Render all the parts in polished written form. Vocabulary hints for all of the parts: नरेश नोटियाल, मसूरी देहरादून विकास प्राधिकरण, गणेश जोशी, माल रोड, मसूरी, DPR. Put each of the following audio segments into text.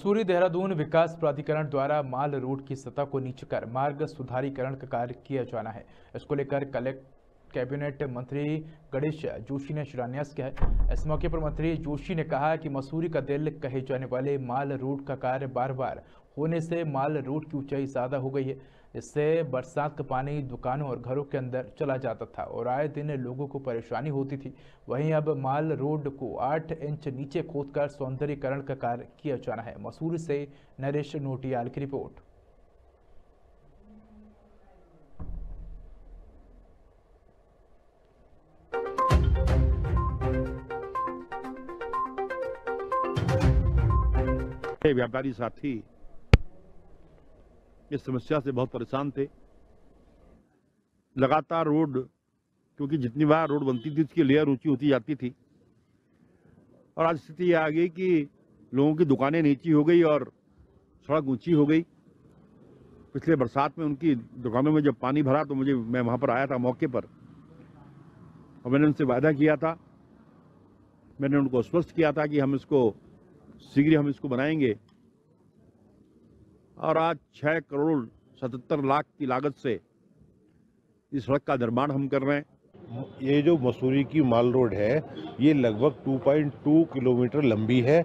मसूरी देहरादून विकास प्राधिकरण द्वारा माल रोड की सतह को नीचे कर मार्ग सुधारीकरण का कार्य किया जाना है। इसको लेकर कैबिनेट मंत्री गणेश जोशी ने शिलान्यास किया है। इस मौके पर मंत्री जोशी ने कहा कि मसूरी का दिल कहे जाने वाले माल रोड का कार्य बार बार होने से माल रोड की ऊंचाई ज़्यादा हो गई है। इससे बरसात का पानी दुकानों और घरों के अंदर चला जाता था और आए दिन लोगों को परेशानी होती थी। वहीं अब माल रोड को 8 इंच नीचे खोदकर सौंदर्यीकरण का कार्य किया जाना है। मसूरी से नरेश नोटियाल की रिपोर्ट। व्यापारी साथी इस समस्या से बहुत परेशान थे। लगातार रोड, क्योंकि जितनी बार रोड बनती थी उसकी लेयर ऊंची होती जाती थी और आज स्थिति आ गई कि लोगों की दुकानें नीची हो गई और सड़क ऊंची हो गई। पिछले बरसात में उनकी दुकानों में जब पानी भरा तो मैं वहां पर आया था मौके पर और मैंने उनसे वादा किया था, मैंने उनको आश्वस्त किया था कि हम इसको शीघ्र बनाएंगे। और आज 6 करोड़ 77 लाख की लागत से इस सड़क का निर्माण हम कर रहे हैं। ये जो मसूरी की माल रोड है ये लगभग 2.2 किलोमीटर लंबी है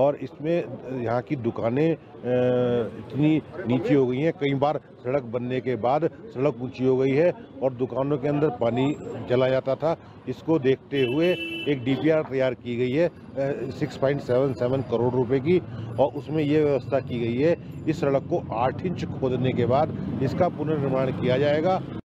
और इसमें यहाँ की दुकानें इतनी नीची हो गई हैं, कई बार सड़क बनने के बाद सड़क ऊंची हो गई है और दुकानों के अंदर पानी चला जाता था। इसको देखते हुए एक DPR तैयार की गई है 6.77 करोड़ रुपए की और उसमें ये व्यवस्था की गई है इस सड़क को 8 इंच खोदने के बाद इसका पुनर्निर्माण किया जाएगा।